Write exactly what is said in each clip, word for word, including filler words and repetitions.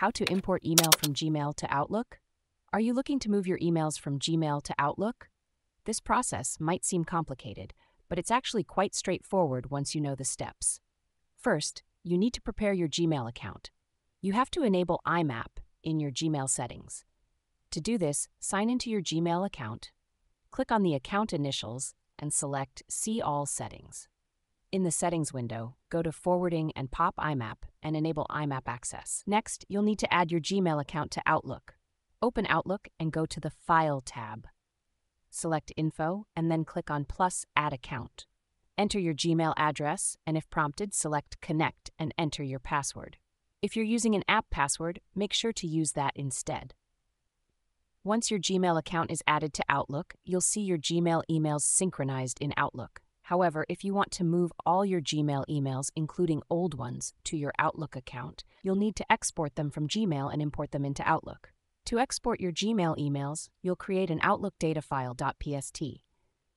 How to import email from Gmail to Outlook? Are you looking to move your emails from Gmail to Outlook? This process might seem complicated, but it's actually quite straightforward once you know the steps. First, you need to prepare your Gmail account. You have to enable I MAP in your Gmail settings. To do this, sign into your Gmail account, click on the account initials, and select See All Settings. In the Settings window, go to Forwarding and POP I MAP and enable I MAP access. Next, you'll need to add your Gmail account to Outlook. Open Outlook and go to the File tab. Select Info and then click on plus Add Account. Enter your Gmail address and, if prompted, select Connect and enter your password. If you're using an app password, make sure to use that instead. Once your Gmail account is added to Outlook, you'll see your Gmail emails synchronized in Outlook. However, if you want to move all your Gmail emails, including old ones, to your Outlook account, you'll need to export them from Gmail and import them into Outlook. To export your Gmail emails, you'll create an Outlook data file .pst.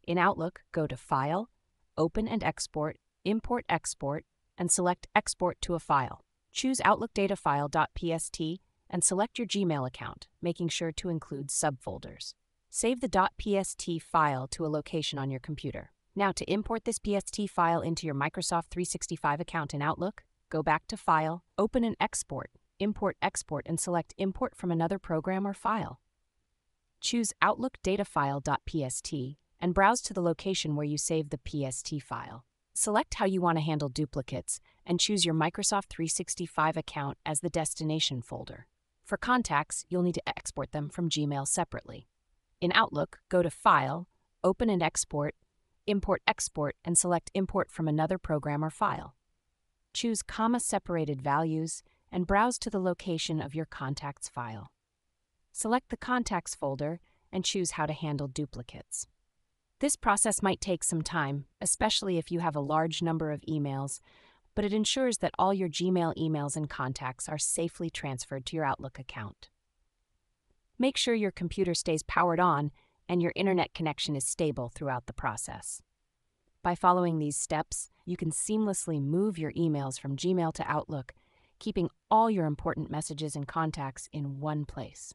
In Outlook, go to File, Open and Export, Import Export, and select Export to a File. Choose Outlook data file .pst and select your Gmail account, making sure to include subfolders. Save the .pst file to a location on your computer. Now, to import this P S T file into your Microsoft three sixty-five account in Outlook, go back to File, open and Export, Import Export, and select Import from another program or file. Choose Outlook data file.pst and browse to the location where you saved the P S T file. Select how you want to handle duplicates and choose your Microsoft three sixty-five account as the destination folder. For contacts, you'll need to export them from Gmail separately. In Outlook, go to File, open and Export, Import Export, and select Import from another program or file. Choose comma-separated values and browse to the location of your contacts file. Select the contacts folder and choose how to handle duplicates. This process might take some time, especially if you have a large number of emails, but it ensures that all your Gmail emails and contacts are safely transferred to your Outlook account. Make sure your computer stays powered on and your internet connection is stable throughout the process. By following these steps, you can seamlessly move your emails from Gmail to Outlook, keeping all your important messages and contacts in one place.